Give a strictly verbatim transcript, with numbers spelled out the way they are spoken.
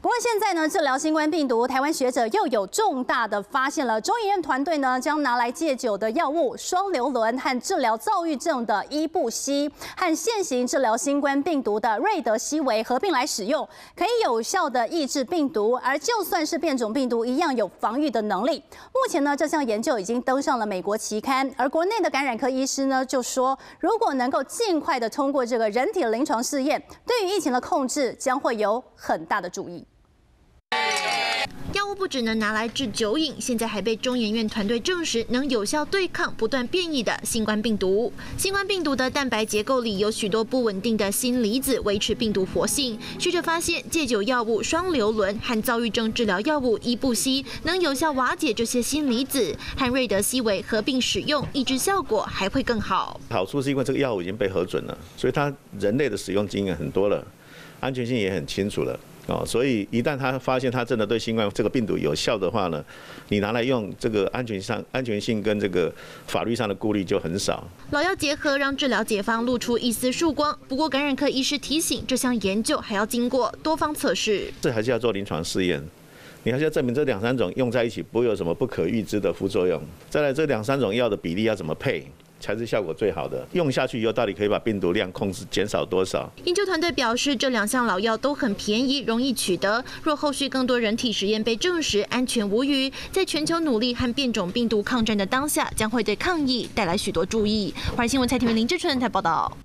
不过现在呢，治疗新冠病毒，台湾学者又有重大的发现了。中研院团队呢，将拿来戒酒的药物双硫仑和治疗躁郁症的伊布西，和现行治疗新冠病毒的瑞德西韦合并来使用，可以有效的抑制病毒，而就算是变种病毒一样有防御的能力。目前呢，这项研究已经登上了美国期刊，而国内的感染科医师呢就说，如果能够尽快的通过这个人体临床试验，对于疫情的控制将会有很大的注意。药物不只能拿来治酒瘾，现在还被中研院团队证实能有效对抗不断变异的新冠病毒。新冠病毒的蛋白结构里有许多不稳定的锌离子，维持病毒活性。学者发现，戒酒药物双硫仑和躁郁症治疗药物伊布西能有效瓦解这些锌离子，和瑞德西韦合并使用，抑制效果还会更好。好处是因为这个药物已经被核准了，所以它人类的使用经验很多了，安全性也很清楚了。 哦，所以一旦他发现他真的对新冠这个病毒有效的话呢，你拿来用这个安全上、安全性跟这个法律上的顾虑就很少。老药结合让治疗解方露出一丝曙光，不过感染科医师提醒，这项研究还要经过多方测试，这还是要做临床试验，你还是要证明这两三种用在一起不会有什么不可预知的副作用。再来，这两三种药的比例要怎么配？ 才是效果最好的。用下去以后，到底可以把病毒量控制减少多少？研究团队表示，这两项老药都很便宜，容易取得。若后续更多人体实验被证实安全无虞，在全球努力和变种病毒抗战的当下，将会对抗疫带来许多注意。华视新闻蔡天明、林志春台报道。